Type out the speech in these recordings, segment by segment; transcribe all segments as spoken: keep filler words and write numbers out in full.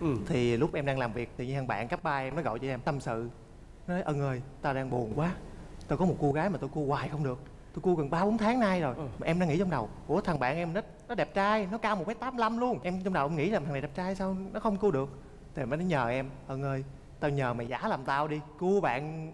ừ. Thì lúc em đang làm việc tự nhiên thằng bạn cấp ba em nó gọi cho em tâm sự. Nó nói Ân ơi, tao đang buồn quá. Tao có một cô gái mà tao cua hoài không được. Tôi cua gần ba bốn tháng nay rồi. ừ. Mà em đang nghĩ trong đầu, ủa thằng bạn em nó, nó đẹp trai, nó cao một mét tám lăm luôn. Em trong đầu em nghĩ là thằng này đẹp trai sao nó không cua được. Thì mới nó nhờ em, Ân ơi, tao nhờ mày giả làm tao đi, cua bạn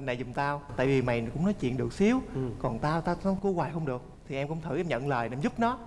này giùm tao. Tại vì mày cũng nói chuyện được xíu, ừ. còn tao, tao tao cua hoài không được. Thì em cũng thử em nhận lời để em giúp nó.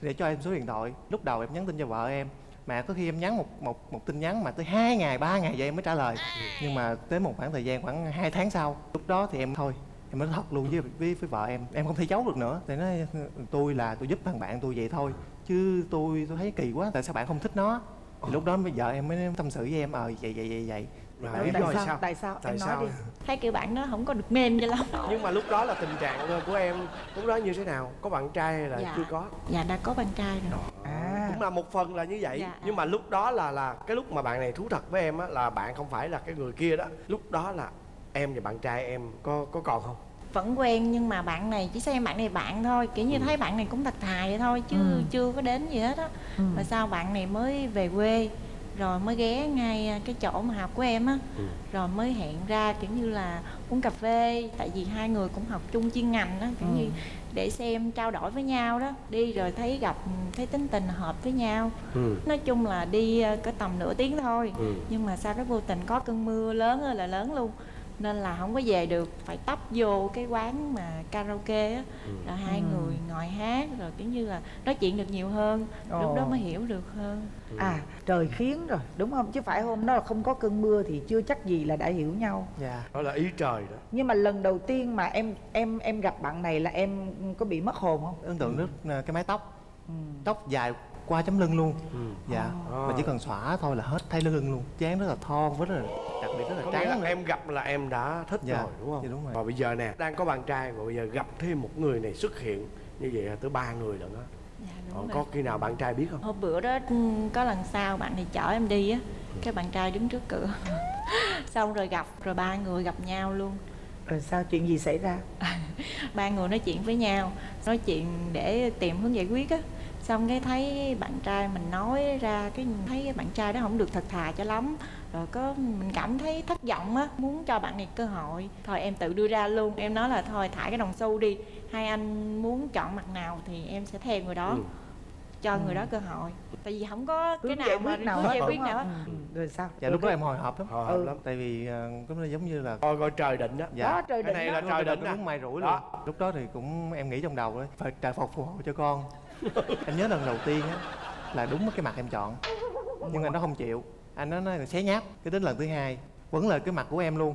Thì để cho em số điện thoại. Lúc đầu em nhắn tin cho vợ em, mà có khi em nhắn một một một tin nhắn mà tới hai ngày ba ngày vậy em mới trả lời. ừ. Nhưng mà tới một khoảng thời gian khoảng hai tháng sau, lúc đó thì em thôi em nói thật luôn với, với với vợ em, em không thể giấu được nữa. Thì nói tôi là tôi giúp thằng bạn tôi vậy thôi, chứ tôi tôi thấy kỳ quá, tại sao bạn không thích nó. Thì ừ. lúc đó bây giờ em mới tâm sự với em ờ à, vậy vậy vậy vậy rồi, rồi, em tại, sao? Sao? tại sao tại em sao nói đi. Thấy kiểu bạn nó không có được mềm vậy lắm. Nhưng mà lúc đó là tình trạng của em lúc đó như thế nào, có bạn trai hay là dạ. chưa có? Dạ đã có bạn trai rồi. À. Cũng là một phần là như vậy. Dạ. Nhưng mà lúc đó là là cái lúc mà bạn này thú thật với em á, là bạn không phải là cái người kia đó. Lúc đó là em và bạn trai em có có còn không? Vẫn quen, nhưng mà bạn này chỉ xem bạn này bạn thôi, kiểu như ừ. thấy bạn này cũng thật thà vậy thôi chứ ừ. chưa có đến gì hết á. ừ. Mà sau bạn này mới về quê rồi mới ghé ngay cái chỗ mà học của em á, ừ. rồi mới hẹn ra kiểu như là uống cà phê, tại vì hai người cũng học chung chuyên ngành á, kiểu ừ. như để xem trao đổi với nhau đó. Đi rồi thấy gặp thấy tính tình hợp với nhau. ừ. Nói chung là đi cỡ tầm nửa tiếng thôi, ừ. nhưng mà sao cái vô tình có cơn mưa lớn ơi là lớn luôn, nên là không có về được, phải tấp vô cái quán mà karaoke á, ừ. rồi hai ừ. người ngồi hát, rồi kiểu như là nói chuyện được nhiều hơn. Ồ. Lúc đó mới hiểu được hơn. ừ. À, trời khiến rồi đúng không, chứ phải hôm đó là không có cơn mưa thì chưa chắc gì là đã hiểu nhau. Dạ, đó là ý trời đó. Nhưng mà lần đầu tiên mà em em em gặp bạn này là em có bị mất hồn không? Ấn tượng rất ừ. cái mái tóc, ừ. tóc dài qua chấm lưng luôn. ừ. Dạ, oh. mà chỉ cần xõa thôi là hết thấy lưng luôn. Chán rất là thon, rất là đặc biệt, rất là có trắng. Nghĩa là em gặp là em đã thích dạ. rồi đúng không? Dạ, đúng rồi. Và bây giờ nè, đang có bạn trai và bây giờ gặp thêm một người này xuất hiện như vậy là tới ba người lận á. Dạ, đúng rồi. Có khi nào bạn trai biết không? Hôm bữa đó có lần sau bạn này chở em đi á, ừ. cái bạn trai đứng trước cửa. Xong rồi gặp, rồi ba người gặp nhau luôn. Rồi sao, chuyện gì xảy ra? Ba người nói chuyện với nhau, nói chuyện để tìm hướng giải quyết á. Xong cái thấy bạn trai mình nói ra, cái thấy bạn trai đó không được thật thà cho lắm. Rồi có mình cảm thấy thất vọng á, muốn cho bạn này cơ hội. Thôi em tự đưa ra luôn, em nói là thôi thả cái đồng xu đi, hai anh muốn chọn mặt nào thì em sẽ theo người đó, ừ. cho ừ. người đó cơ hội. Tại vì không có cái nào mà nào giải quyết nào hết. ừ. Rồi sao? Dạ lúc đó em hồi hộp lắm. Hồi hộp ừ. lắm. Tại vì uh, nó giống như là coi coi trời định đó. Dạ. Đó, trời cái này là trời định, đúng may rủi luôn. Lúc đó thì cũng em nghĩ trong đầu đấy, phải trời Phật phù hộ cho con. Em nhớ lần đầu tiên á là đúng cái mặt em chọn, nhưng mà nó không chịu, anh nó nói là xé nháp. Cái đến lần thứ hai vẫn là cái mặt của em luôn.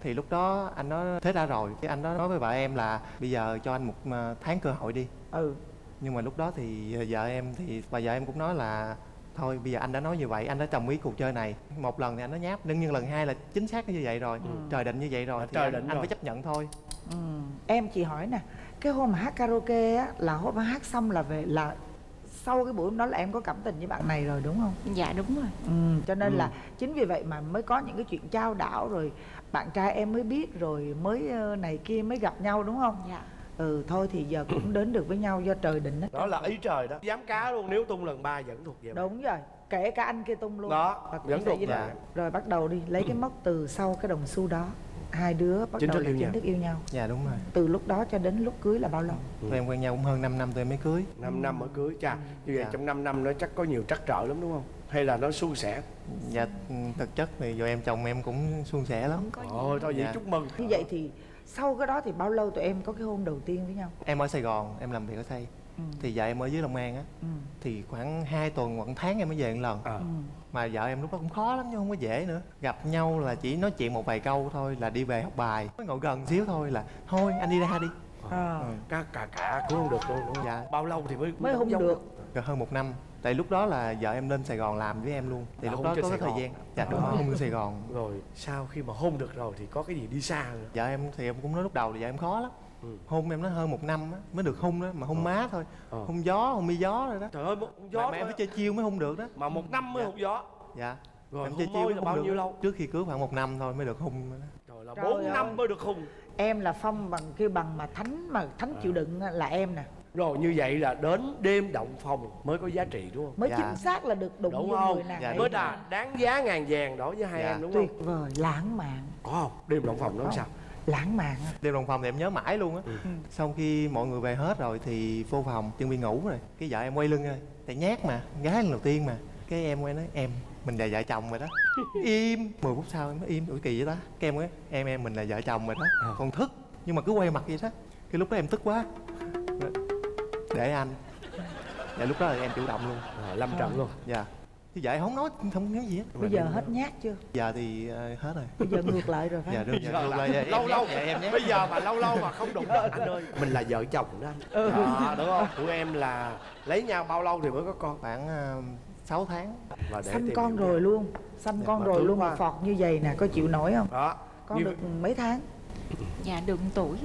Thì lúc đó anh nó thế ra rồi, cái anh đó nói với vợ em là bây giờ cho anh một tháng cơ hội đi. Ừ. Nhưng mà lúc đó thì vợ em thì bà vợ em cũng nói là thôi bây giờ anh đã nói như vậy, anh đã đồng ý cuộc chơi này. Một lần thì anh nó nháp, nhưng nhưng lần hai là chính xác như vậy rồi. ừ. Trời định như vậy rồi, à, thì trời anh, định anh rồi. Phải chấp nhận thôi. ừ. Em chị hỏi nè, cái hôm mà hát karaoke á, là hôm mà hát xong là về, là sau cái buổi hôm đó là em có cảm tình với bạn này rồi đúng không? Dạ đúng rồi. ừ, Cho nên ừ. là chính vì vậy mà mới có những cái chuyện trao đảo, rồi bạn trai em mới biết, rồi mới này kia mới gặp nhau đúng không? Dạ. Ừ thôi thì giờ cũng đến được với nhau do trời định đó. Đó là ý trời đó. Dám cá luôn, nếu tung lần ba vẫn thuộc về bạn. Đúng rồi, kể cả anh kia tung luôn. Đó, vẫn thuộc về bạn. Rồi bắt đầu đi, lấy cái móc từ sau cái đồng xu đó, hai đứa bắt chính đầu là chính thức yêu nhau. Dạ đúng rồi. Từ lúc đó cho đến lúc cưới là bao lâu? Tụi ừ. em quen nhau cũng hơn năm năm tụi em mới cưới. Năm năm mới cưới. Chà, như vậy dạ. trong năm năm nó chắc có nhiều trắc trở lắm đúng không? Hay là nó suôn sẻ? Dạ, thực chất thì vợ em chồng em cũng suôn sẻ lắm. Ôi thôi vậy dạ. chúc mừng. Như vậy thì sau cái đó thì bao lâu tụi em có cái hôn đầu tiên với nhau? Em ở Sài Gòn, em làm việc ở Sài. ừ. Thì vợ em ở dưới Long An á. ừ. Thì khoảng hai tuần, khoảng tháng em mới về một lần. à. ừ. Mà vợ em lúc đó cũng khó lắm chứ không có dễ nữa. Gặp nhau là chỉ nói chuyện một vài câu thôi, là đi về học bài. Mới ngồi gần xíu thôi là thôi anh đi ra đi. à. ừ. Cả cả cả cũng không được luôn. Dạ. Bao lâu thì mới mới hôn được? được? Gần hơn một năm. Tại lúc đó là vợ em lên Sài Gòn làm với em luôn. Thì là lúc đó có cái thời gian. Dạ đúng rồi, hôn ở Sài Gòn. Rồi sau khi mà hôn được rồi thì có cái gì đi xa nữa? Vợ em thì em cũng nói lúc đầu là vợ em khó lắm. ừ. Hôn em nó hơn một năm á, mới được hôn đó. Mà hôn ừ. má thôi. ừ. Hôn gió, hôn mi gió rồi đó. Trời ơi, hôn gió mà, mà em phải chơi chiêu mới hôn được đó. Mà một năm mới dạ. hôn gió. Dạ. Rồi em chơi chiêu là bao nhiêu lâu? Trước khi cưới khoảng một năm thôi mới được hôn đó. Trời là bốn năm mới được hôn. Em là phong bằng kêu bằng mà thánh mà thánh chịu đựng là em nè. Rồi như vậy là đến đêm động phòng mới có giá trị đúng không? Mới dạ. chính xác là được đụng đúng không? Người nàng dạ, mới là đáng giá ngàn vàng đối với hai dạ. em đúng không? Tuyệt vời, lãng mạn. Có không? Đêm động phòng nó sao? Lãng mạn. Đêm đồng phòng thì em nhớ mãi luôn á. ừ. Sau khi mọi người về hết rồi thì vô phòng, nhân viên ngủ rồi, cái vợ em quay lưng rồi. Tại nhát mà, gái lần đầu tiên mà. Cái em quay nói em, mình là vợ chồng rồi đó. Im. mười phút sau em nói im, ủi kỳ vậy ta. Cái em nói em em mình là vợ chồng rồi đó. à. Còn thức, nhưng mà cứ quay mặt vậy đó. Cái lúc đó em tức quá. Để anh. Dạ lúc đó là em chủ động luôn. à, Lâm trận à. luôn. Dạ thì vậy không nói không nói gì hết. Bây giờ hết nhát chưa? Giờ thì hết rồi. Bây giờ ngược lại rồi phải. Dạ đúng. Giờ giờ ngược lại vậy. Lâu lâu vậy em nhé. Bây giờ mà lâu lâu mà không đụng đến anh ơi. Mình là vợ chồng đó anh. Ừ. À, đúng không? Tụi em là lấy nhau bao lâu thì mới có con? Khoảng uh, sáu tháng. Và để sanh con rồi luôn. Sanh con rồi luôn mà phọt như vậy nè, có chịu nổi không? Đó. Con như... được mấy tháng? Dạ được một tuổi.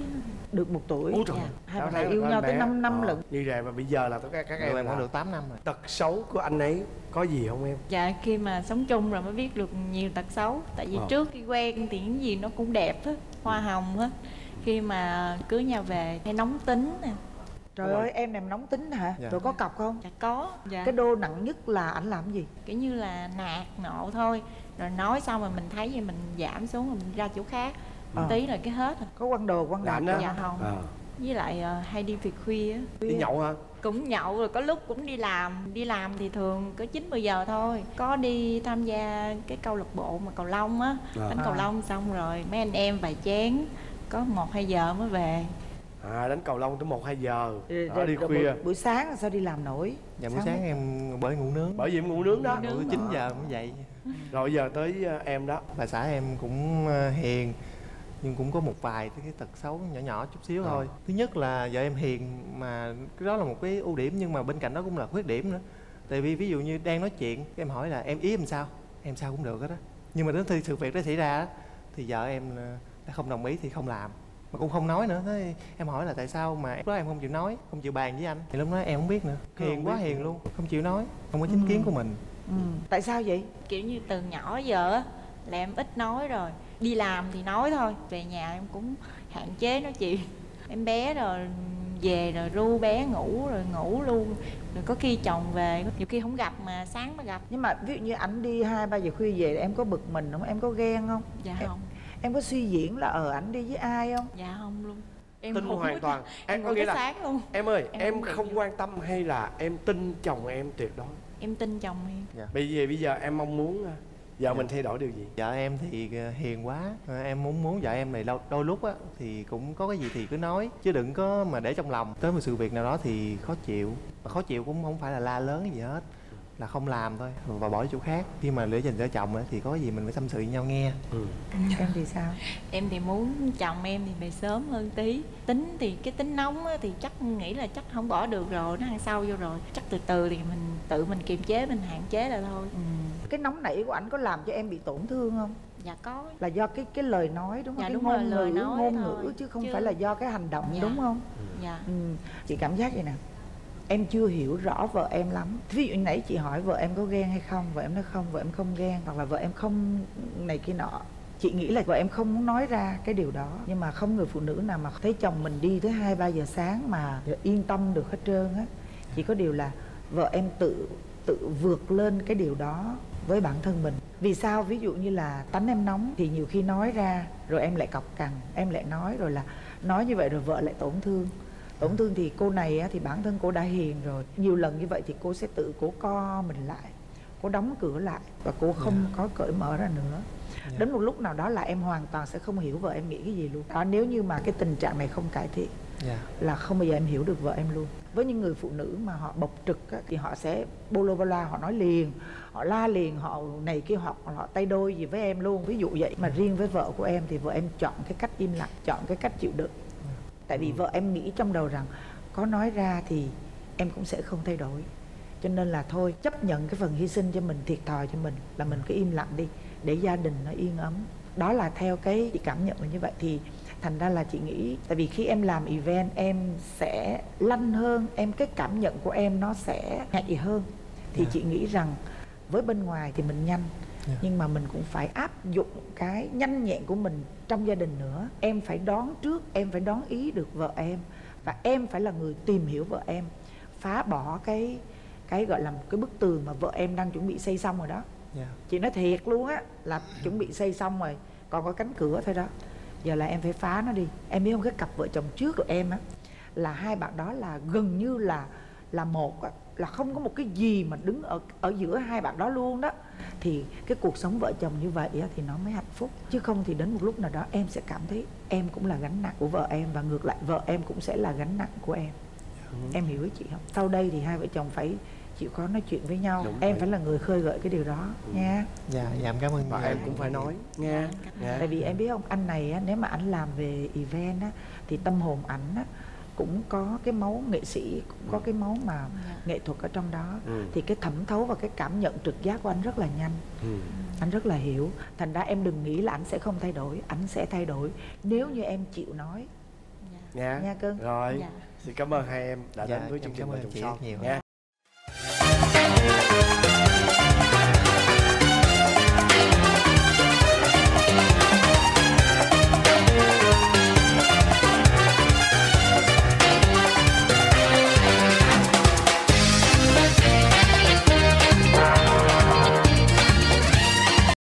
Được một tuổi. Ủa trời. Dạ. Hai bạn yêu nhau tới năm năm lận. Như vậy mà bây giờ là các các em cũng được tám năm rồi. Tật xấu của anh ấy có gì không em? Dạ khi mà sống chung rồi mới biết được nhiều tật xấu. Tại vì ờ. trước khi quen thì những gì nó cũng đẹp hết, hoa hồng hết. Khi mà cưới nhau về hay nóng tính nè. Trời Đúng ơi rồi. Em này nóng tính hả? Dạ. Rồi có cọc không? Dạ có. Dạ. Cái đô nặng nhất là ảnh làm gì? Kiểu như là nạt nộ thôi. Rồi nói xong rồi mình thấy vậy mình giảm xuống rồi mình ra chỗ khác. Một à. tí là cái hết. Có quăng đồ quăng đạn đó. Dạ không. à. Với lại uh, hay đi việc khuya. Đi nhậu hả? Cũng nhậu rồi có lúc cũng đi làm. Đi làm thì thường có chín mười giờ thôi. Có đi tham gia cái câu lạc bộ mà cầu lông á. à. Đánh cầu lông xong rồi mấy anh em vài chén. Có một hai giờ mới về. À đánh cầu lông tới một hai giờ. Đi, đó, đi khuya. Buổi, buổi sáng sao đi làm nổi? Dạ buổi sáng, sáng em bởi ngủ nướng. Bởi vì em ngủ nướng đó. Buổi chín giờ mới dậy. Rồi giờ tới em đó. Bà xã em cũng hiền nhưng cũng có một vài cái tật xấu nhỏ nhỏ chút xíu à. thôi. Thứ nhất là vợ em hiền, mà cái đó là một cái ưu điểm nhưng mà bên cạnh đó cũng là khuyết điểm nữa. Tại vì ví dụ như đang nói chuyện em hỏi là em ý em sao, em sao cũng được hết á. Nhưng mà đến khi sự việc đó xảy ra thì vợ em đã không đồng ý thì không làm, mà cũng không nói nữa. Thế em hỏi là tại sao mà lúc đó em không chịu nói, không chịu bàn với anh, thì lúc đó em không biết nữa. Hiền quá hiền luôn, không chịu nói, không có chính ừ. kiến của mình. ừ. Tại sao vậy? Kiểu như từ nhỏ giờ là em ít nói rồi. Đi làm thì nói thôi, về nhà em cũng hạn chế nói chuyện. Em bé rồi về rồi ru bé ngủ rồi ngủ luôn. Rồi có khi chồng về, nhiều khi không gặp mà sáng mới gặp. Nhưng mà ví dụ như ảnh đi hai ba giờ khuya về em có bực mình không? Em có ghen không? Dạ em, không. Em có suy diễn là ờ ảnh đi với ai không? Dạ không luôn. Em tin hoàn toàn. Em, em có nghĩa là luôn. Em ơi, em, em không, không quan tâm hay là em tin chồng em tuyệt đối? Em tin chồng em. Dạ. Bởi vì bây giờ em mong muốn vợ mình thay đổi điều gì? Vợ em thì hiền quá. Em muốn muốn vợ em này lâu, đôi lúc á thì cũng có cái gì thì cứ nói, chứ đừng có mà để trong lòng. Tới một sự việc nào đó thì khó chịu. Mà khó chịu cũng không phải là la lớn gì hết, là không làm thôi và bỏ chỗ khác. Khi mà lửa dành cho chồng á thì có gì mình phải tâm sự với nhau nghe. ừ. Em thì sao? Em thì muốn chồng em thì về sớm hơn tí. Tính thì cái tính nóng á thì chắc nghĩ là chắc không bỏ được rồi, nó ăn sâu vô rồi. Chắc từ từ thì mình tự mình kiềm chế, mình hạn chế là thôi. ừ. Cái nóng nảy của ảnh có làm cho em bị tổn thương không? Dạ có. Là do cái cái lời nói đúng không? Dạ, cái đúng ngôn, rồi, ngữ, lời nói ngôn ngữ chứ không chứ... phải là do cái hành động. Dạ. Đúng không? Dạ. ừ. Chị cảm giác vậy nè, em chưa hiểu rõ vợ em lắm. Ví dụ nãy chị hỏi vợ em có ghen hay không, vợ em nói không, vợ em không ghen, hoặc là vợ em không này kia nọ. Chị nghĩ là vợ em không muốn nói ra cái điều đó. Nhưng mà không người phụ nữ nào mà thấy chồng mình đi tới hai ba giờ sáng mà yên tâm được hết trơn á. Chỉ có điều là vợ em tự tự vượt lên cái điều đó với bản thân mình. Vì sao? Ví dụ như là tánh em nóng thì nhiều khi nói ra rồi em lại cọc cằn, em lại nói, rồi là nói như vậy rồi vợ lại tổn thương. Tổn thương thì cô này thì bản thân cô đã hiền rồi, nhiều lần như vậy thì cô sẽ tự cô co mình lại, cô đóng cửa lại và cô không yeah. có cởi mở ra nữa. yeah. Đến một lúc nào đó là em hoàn toàn sẽ không hiểu vợ em nghĩ cái gì luôn đó. Nếu như mà cái tình trạng này không cải thiện yeah. là không bao giờ em hiểu được vợ em luôn. Với những người phụ nữ mà họ bộc trực á, thì họ sẽ bolo bala, họ nói liền, họ la liền, họ này kia, họ, họ tay đôi gì với em luôn, ví dụ vậy. Mà riêng với vợ của em thì vợ em chọn cái cách im lặng, chọn cái cách chịu đựng. Tại vì ừ. vợ em nghĩ trong đầu rằng có nói ra thì em cũng sẽ không thay đổi, cho nên là thôi chấp nhận cái phần hy sinh cho mình, thiệt thòi cho mình, là mình cứ im lặng đi để gia đình nó yên ấm. Đó là theo cái chị cảm nhận là như vậy. Thì thành ra là chị nghĩ, tại vì khi em làm event em sẽ lanh hơn, em cái cảm nhận của em nó sẽ nhạy hơn. Thì yeah. chị nghĩ rằng với bên ngoài thì mình nhanh, yeah. nhưng mà mình cũng phải áp dụng cái nhanh nhẹn của mình trong gia đình nữa. Em phải đoán trước, em phải đoán ý được vợ em. Và em phải là người tìm hiểu vợ em, phá bỏ cái cái gọi là một cái bức tường mà vợ em đang chuẩn bị xây xong rồi đó. Yeah. Chị nói thiệt luôn á, là chuẩn bị xây xong rồi, còn có cánh cửa thôi đó. Giờ là em phải phá nó đi. Em biết không, cái cặp vợ chồng trước của em á, là hai bạn đó là gần như là là một á, là không có một cái gì mà đứng ở ở giữa hai bạn đó luôn đó. Thì cái cuộc sống vợ chồng như vậy á, thì nó mới hạnh phúc. Chứ không thì đến một lúc nào đó em sẽ cảm thấy em cũng là gánh nặng của vợ em, và ngược lại vợ em cũng sẽ là gánh nặng của em. Yeah. Em hiểu với chị không? Sau đây thì hai vợ chồng phải chịu khó nói chuyện với nhau. Đúng, em vậy. Phải là người khơi gợi cái điều đó. Ừ. Nha. Dạ, dạ em cảm ơn. Và em cũng phải nói nha. Dạ. Tại vì em biết không, anh này á, nếu mà anh làm về event á, thì tâm hồn ảnh á, cũng có cái máu nghệ sĩ, cũng có cái máu mà dạ. nghệ thuật ở trong đó. Ừ. Thì cái thẩm thấu và cái cảm nhận trực giác của anh rất là nhanh. Ừ. Anh rất là hiểu. Thành ra em đừng nghĩ là anh sẽ không thay đổi. Anh sẽ thay đổi nếu như em chịu nói. Dạ. Nha. Nha cưng. Rồi. Dạ. Thì cảm ơn hai em đã dạ, đến với chương trình Vợ Chồng Son.